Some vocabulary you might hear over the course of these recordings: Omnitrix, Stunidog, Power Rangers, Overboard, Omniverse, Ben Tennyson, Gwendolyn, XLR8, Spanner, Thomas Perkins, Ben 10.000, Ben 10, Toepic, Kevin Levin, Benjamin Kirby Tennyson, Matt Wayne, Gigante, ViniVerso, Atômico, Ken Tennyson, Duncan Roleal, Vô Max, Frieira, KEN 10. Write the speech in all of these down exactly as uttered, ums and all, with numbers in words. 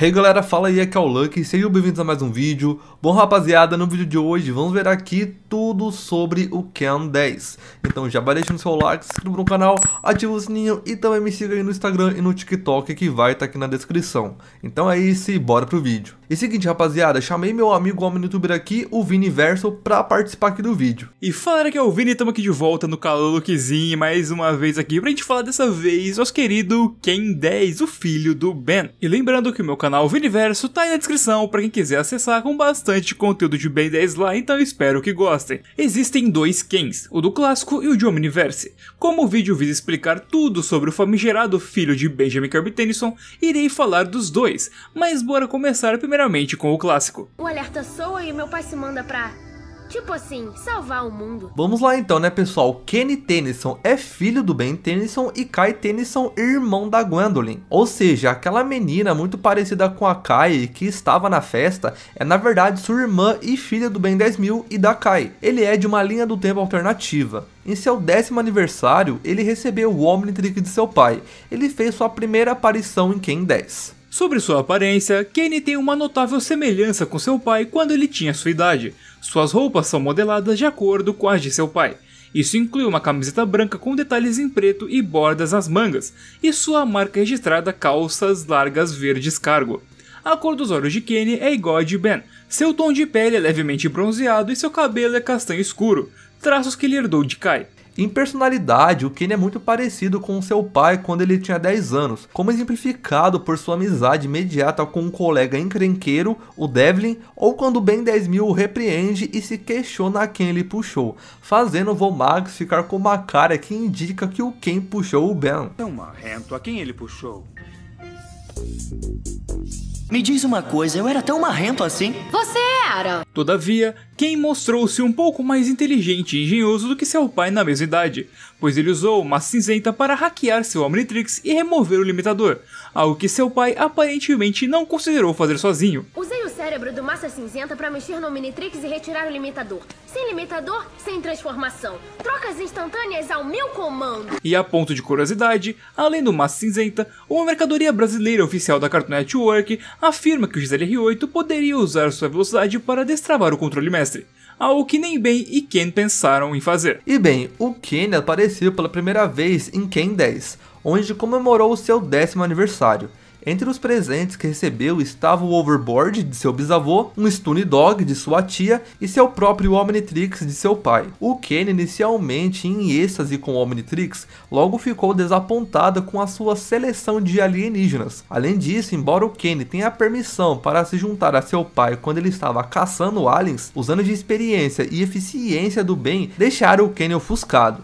Hey galera, fala aí, aqui é o Lucky, sejam bem-vindos a mais um vídeo. Bom rapaziada, no vídeo de hoje vamos ver aqui tudo sobre o Ken dez. Então já vai deixando seu like, se inscreva no canal, ativa o sininho e também me siga aí no Instagram e no TikTok que vai estar aqui na descrição. Então é isso e bora pro vídeo. E seguinte rapaziada, chamei meu amigo OmniYouTuber aqui, o ViniVerso, pra participar aqui do vídeo. E fala que é o Vini, estamos aqui de volta no Calor Lookzinho mais uma vez aqui pra gente falar dessa vez, nosso querido Ken dez, o filho do Ben. E lembrando que o meu canal O canal ViniVerso tá aí na descrição para quem quiser acessar com bastante conteúdo de Ben dez lá, então espero que gostem. Existem dois Kens, o do clássico e o de Omniverse. Como o vídeo visa explicar tudo sobre o famigerado filho de Benjamin Kirby Tennyson, irei falar dos dois, mas bora começar primeiramente com o clássico. O alerta soa e meu pai se manda pra... tipo assim, salvar o mundo. Vamos lá então, né pessoal, Ken Tennyson é filho do Ben Tennyson e Kai Tennyson, irmão da Gwendolyn. Ou seja, aquela menina muito parecida com a Kai que estava na festa, é na verdade sua irmã e filha do Ben dez mil e da Kai. Ele é de uma linha do tempo alternativa. Em seu décimo aniversário, ele recebeu o Omnitrix de seu pai. Ele fez sua primeira aparição em Ken dez. Sobre sua aparência, Ken tem uma notável semelhança com seu pai quando ele tinha sua idade. Suas roupas são modeladas de acordo com as de seu pai. Isso inclui uma camiseta branca com detalhes em preto e bordas nas mangas, e sua marca registrada calças largas verdes cargo. A cor dos olhos de Ken é igual a de Ben, seu tom de pele é levemente bronzeado e seu cabelo é castanho escuro, traços que ele herdou de Kai. Em personalidade, o Ken é muito parecido com seu pai quando ele tinha dez anos, como exemplificado por sua amizade imediata com um colega encrenqueiro, o Devlin, ou quando o Ben dez mil o repreende e se questiona a quem ele puxou, fazendo o Vô Max ficar com uma cara que indica que o Ken puxou o Ben. Tão marrento, a quem ele puxou? Me diz uma coisa, eu era tão marrento assim? Você era! Todavia, Ken mostrou-se um pouco mais inteligente e engenhoso do que seu pai na mesma idade, pois ele usou uma Massa Cinzenta para hackear seu Omnitrix e remover o limitador, algo que seu pai aparentemente não considerou fazer sozinho. Usei o cérebro do Massa Cinzenta para mexer no Omnitrix e retirar o limitador. Sem limitador, sem transformação. Trocas instantâneas ao meu comando! E a ponto de curiosidade, além do Massa Cinzenta, uma mercadoria brasileira oficial da Cartoon Network afirma que o X L R oito poderia usar sua velocidade para destravar o controle mestre, algo que nem Ben e Ken pensaram em fazer. E bem, o Ken apareceu pela primeira vez em Ken dez, onde comemorou o seu décimo aniversário. Entre os presentes que recebeu estava o Overboard de seu bisavô, um Stunidog de sua tia e seu próprio Omnitrix de seu pai. O Ken, inicialmente em êxtase com o Omnitrix, logo ficou desapontado com a sua seleção de alienígenas. Além disso, embora o Ken tenha permissão para se juntar a seu pai quando ele estava caçando aliens, os anos de experiência e eficiência do Ben deixaram o Ken ofuscado.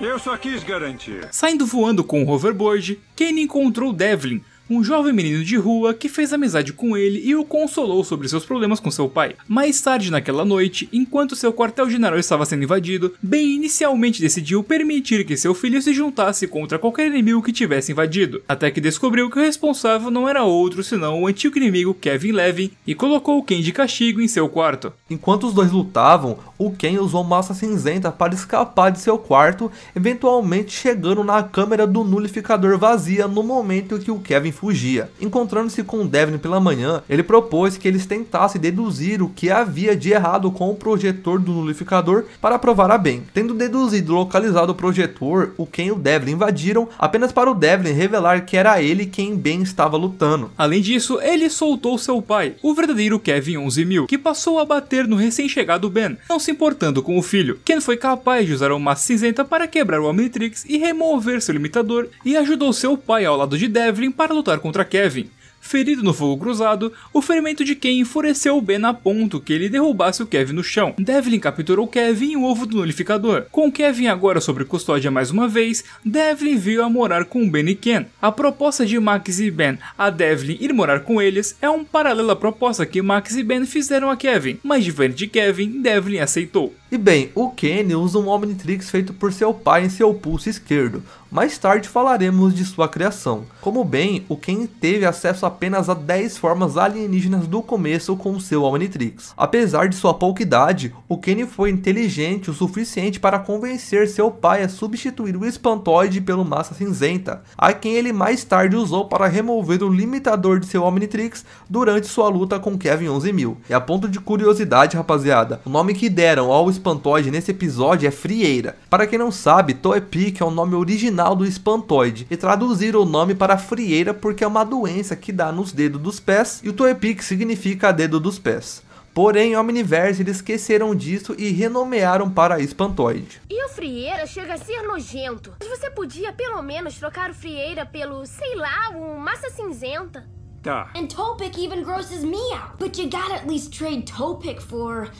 Eu só quis garantir. Saindo voando com o hoverboard, Ken encontrou Devlin, um jovem menino de rua que fez amizade com ele e o consolou sobre seus problemas com seu pai. Mais tarde naquela noite, enquanto seu quartel-general estava sendo invadido, Ben inicialmente decidiu permitir que seu filho se juntasse contra qualquer inimigo que tivesse invadido, até que descobriu que o responsável não era outro senão o antigo inimigo Kevin Levin e colocou Ken de castigo em seu quarto. Enquanto os dois lutavam, o Ken usou Massa Cinzenta para escapar de seu quarto, eventualmente chegando na câmera do nullificador vazia no momento que o Kevin fugia. Encontrando-se com Devlin pela manhã, ele propôs que eles tentassem deduzir o que havia de errado com o projetor do nullificador para provar a Ben. Tendo deduzido e localizado o projetor, o Ken e o Devlin invadiram apenas para o Devlin revelar que era ele quem Ben estava lutando. Além disso, ele soltou seu pai, o verdadeiro Kevin onze mil, que passou a bater no recém-chegado Ben, não se importando com o filho. Ken foi capaz de usar uma Massa Cinzenta para quebrar o Omnitrix e remover seu limitador e ajudou seu pai ao lado de Devlin para lutar contra Kevin. Ferido no fogo cruzado, o ferimento de Ken enfureceu Ben a ponto que ele derrubasse o Kevin no chão. Devlin capturou Kevin e o ovo do nullificador. Com Kevin agora sob custódia mais uma vez, Devlin veio a morar com Ben e Ken. A proposta de Max e Ben a Devlin ir morar com eles é um paralelo à proposta que Max e Ben fizeram a Kevin, mas diferente de Kevin, Devlin aceitou. E bem, o Ken usa um Omnitrix feito por seu pai em seu pulso esquerdo. Mais tarde falaremos de sua criação. Como bem, o Ken teve acesso apenas a dez formas alienígenas do começo com seu Omnitrix. Apesar de sua pouca idade, o Ken foi inteligente o suficiente para convencer seu pai a substituir o Espantoide pelo Massa Cinzenta, a quem ele mais tarde usou para remover o limitador de seu Omnitrix durante sua luta com Kevin onze mil. E a ponto de curiosidade, rapaziada, o nome que deram ao Espantoide nesse episódio é Frieira. Para quem não sabe, Toepic é o nome original do Espantoide e traduziram o nome para Frieira porque é uma doença que dá nos dedos dos pés e o Toepic significa dedo dos pés. Porém, em Omniverse eles esqueceram disso e renomearam para Espantoide. E o Frieira chega a ser nojento. Mas você podia pelo menos trocar o Frieira pelo, sei lá, um Massa Cinzenta. Tá. And Toepic even grosses me out. But you gotta at least trade Toepic for,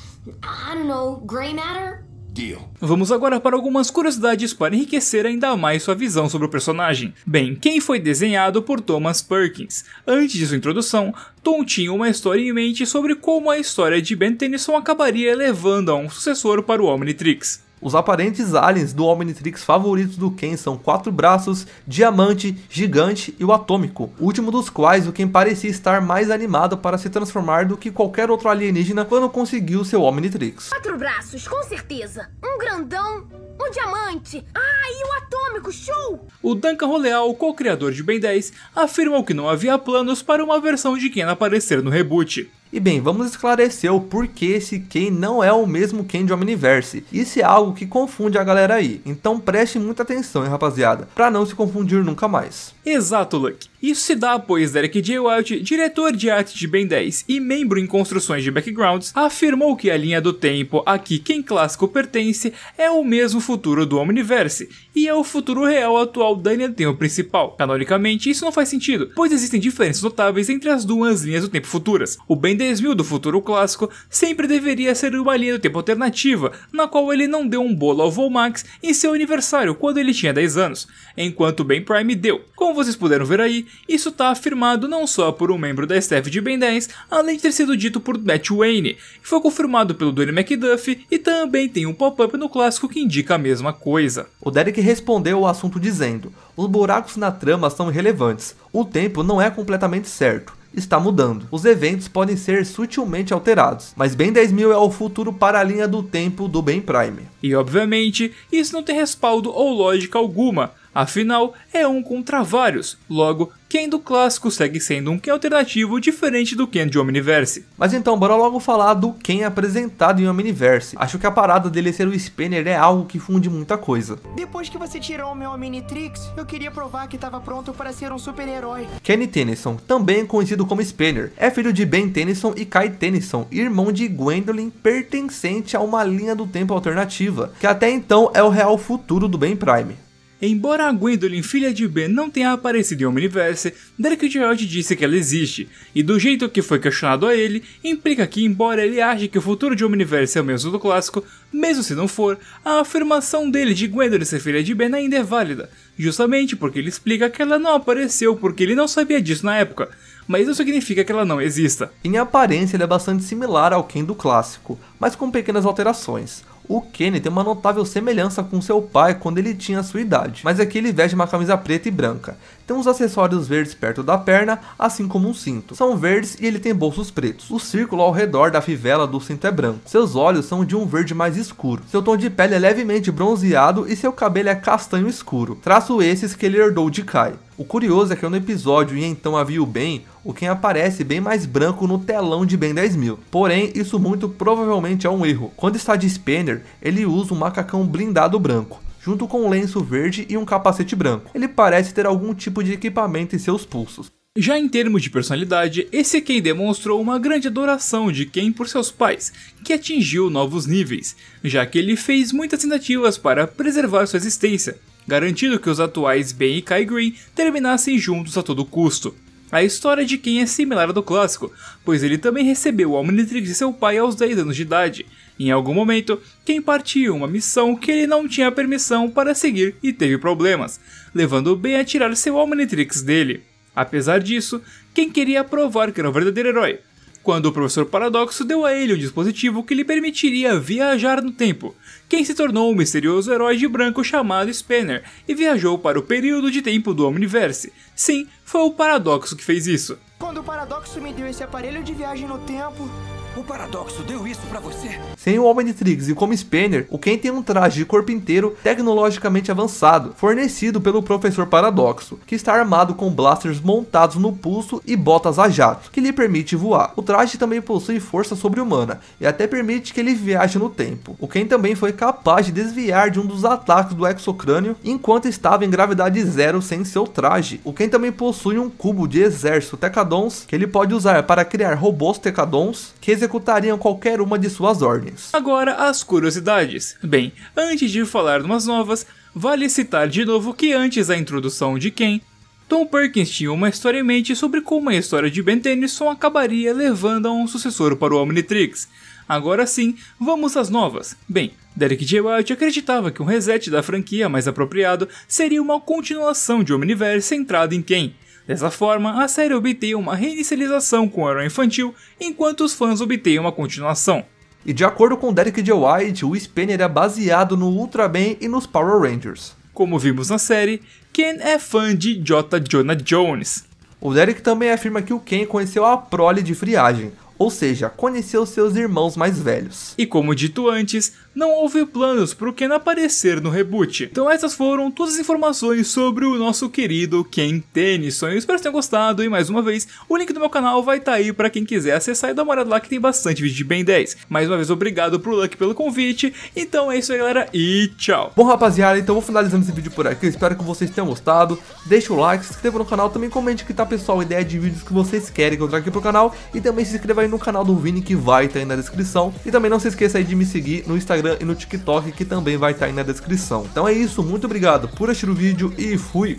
I don't know, gray matter? Deal. Vamos agora para algumas curiosidades para enriquecer ainda mais sua visão sobre o personagem. Bem, Ken foi desenhado por Thomas Perkins. Antes de sua introdução, Tom tinha uma história em mente sobre como a história de Ben Tennyson acabaria levando a um sucessor para o Omnitrix. Os aparentes aliens do Omnitrix favoritos do Ken são Quatro Braços, Diamante, Gigante e o Atômico, o último dos quais o Ken parecia estar mais animado para se transformar do que qualquer outro alienígena quando conseguiu seu Omnitrix. Quatro Braços, com certeza. Um grandão, um diamante. Ah, e o Atômico, show! O Duncan Roleal, co-criador de Ben dez, afirmou que não havia planos para uma versão de Ken aparecer no reboot. E bem, vamos esclarecer o porquê esse Ken não é o mesmo Ken de Omniverse. Isso é algo que confunde a galera aí, então preste muita atenção, hein, rapaziada, pra não se confundir nunca mais. Exato, Luck. Isso se dá pois Derrick Roleal, diretor de arte de Ben dez e membro em construções de backgrounds, afirmou que a linha do tempo a que Ken clássico pertence é o mesmo futuro do Omniverse, e é o futuro real atual da linha do tempo principal. Canonicamente, isso não faz sentido, pois existem diferenças notáveis entre as duas linhas do tempo futuras. O Ben dez mil do futuro clássico sempre deveria ser uma linha do tempo alternativa, na qual ele não deu um bolo ao Vô Max em seu aniversário quando ele tinha dez anos, enquanto o Ben Prime deu. Como vocês puderam ver aí, isso está afirmado não só por um membro da staff de Ben dez, além de ter sido dito por Matt Wayne, que foi confirmado pelo Dwayne McDuffie, e também tem um pop-up no clássico que indica a mesma coisa. O Derrick respondeu ao assunto dizendo: os buracos na trama são irrelevantes, o tempo não é completamente certo. Está mudando. Os eventos podem ser sutilmente alterados, mas Ben dez mil é o futuro para a linha do tempo do Ben Prime. E obviamente, isso não tem respaldo ou lógica alguma, afinal, é um contra vários, logo, Ken do clássico segue sendo um Ken alternativo diferente do Ken de Omniverse. Mas então, bora logo falar do Ken apresentado em Omniverse. Acho que a parada dele ser o Spanner é algo que funde muita coisa. Depois que você tirou o meu Omnitrix, eu queria provar que estava pronto para ser um super-herói. Ken Tennyson, também conhecido como Spanner, é filho de Ben Tennyson e Kai Tennyson, irmão de Gwendolyn, pertencente a uma linha do tempo alternativa, que até então é o real futuro do Ben Prime. Embora a Gwendolyn, filha de Ben, não tenha aparecido em Omniverse, Derrick Roleal disse que ela existe, e do jeito que foi questionado a ele, implica que embora ele ache que o futuro de Omniverse é o mesmo do clássico, mesmo se não for, a afirmação dele de Gwendolyn ser filha de Ben ainda é válida, justamente porque ele explica que ela não apareceu porque ele não sabia disso na época, mas isso significa que ela não exista. Em aparência ele é bastante similar ao Ken do clássico, mas com pequenas alterações. O Ken tem uma notável semelhança com seu pai quando ele tinha sua idade, mas aqui ele veste uma camisa preta e branca. Tem uns acessórios verdes perto da perna, assim como um cinto. São verdes e ele tem bolsos pretos. O círculo ao redor da fivela do cinto é branco. Seus olhos são de um verde mais escuro. Seu tom de pele é levemente bronzeado e seu cabelo é castanho escuro. Traço esses que ele herdou de Kai. O curioso é que no episódio E Então Havia o Ben, o Ken aparece bem mais branco no telão de Ben dez mil. Porém, isso muito provavelmente é um erro. Quando está de Spanner, ele usa um macacão blindado branco, junto com um lenço verde e um capacete branco. Ele parece ter algum tipo de equipamento em seus pulsos. Já em termos de personalidade, esse Ken demonstrou uma grande adoração de Ken por seus pais, que atingiu novos níveis, já que ele fez muitas tentativas para preservar sua existência, garantindo que os atuais Ben e Kai Green terminassem juntos a todo custo. A história de Ken é similar à do clássico, pois ele também recebeu o Omnitrix de seu pai aos dez anos de idade. Em algum momento, Ken partiu uma missão que ele não tinha permissão para seguir e teve problemas, levando o Ben a tirar seu Omnitrix dele. Apesar disso, Ken queria provar que era um verdadeiro herói, quando o Professor Paradoxo deu a ele o dispositivo que lhe permitiria viajar no tempo, quem se tornou um misterioso herói de branco chamado Spanner e viajou para o período de tempo do Omniverse. Sim, foi o Paradoxo que fez isso. Quando o Paradoxo me deu esse aparelho de viagem no tempo... O Paradoxo deu isso pra você? Sem o Omnitrix e como Spanner, o Ken tem um traje de corpo inteiro tecnologicamente avançado, fornecido pelo Professor Paradoxo, que está armado com blasters montados no pulso e botas a jato, que lhe permite voar. O traje também possui força sobre-humana, e até permite que ele viaje no tempo. O Ken também foi capaz de desviar de um dos ataques do exocrânio, enquanto estava em gravidade zero sem seu traje. O Ken também possui um cubo de exército Tecadons, que ele pode usar para criar robôs Tecadons, que executariam qualquer uma de suas ordens. Agora as curiosidades. Bem, antes de falar de umas novas, vale citar de novo que antes da introdução de Ken, Tom Perkins tinha uma história em mente sobre como a história de Ben Tennyson acabaria levando a um sucessor para o Omnitrix. Agora sim, vamos às novas. Bem, Derrick Roleal acreditava que um reset da franquia mais apropriado seria uma continuação de Omniverse centrada em Ken. Dessa forma, a série obtém uma reinicialização com o herói infantil, enquanto os fãs obtêm uma continuação. E de acordo com Derrick Roleal, o Spanner é baseado no Ultraman e nos Power Rangers. Como vimos na série, Ken é fã de J. Jonah Jones. O Derrick também afirma que o Ken conheceu a prole de friagem, ou seja, conheceu seus irmãos mais velhos. E como dito antes, não houve planos para o Ken aparecer no reboot. Então essas foram todas as informações sobre o nosso querido Ken Tennyson. Eu espero que tenham gostado e mais uma vez, o link do meu canal vai estar tá aí para quem quiser acessar e dar uma olhada lá que tem bastante vídeo de Ben dez. Mais uma vez, obrigado pro Luck pelo convite. Então é isso aí galera e tchau. Bom rapaziada, então vou finalizando esse vídeo por aqui. Eu espero que vocês tenham gostado. Deixa o like, se inscreva no canal, também comente que tá pessoal, ideia de vídeos que vocês querem que eu traga aqui pro canal. E também se inscreva aí no canal do Vini que vai estar tá aí na descrição. E também não se esqueça aí de me seguir no Instagram e no TikTok que também vai estar tá aí na descrição. Então é isso, muito obrigado por assistir o vídeo e fui!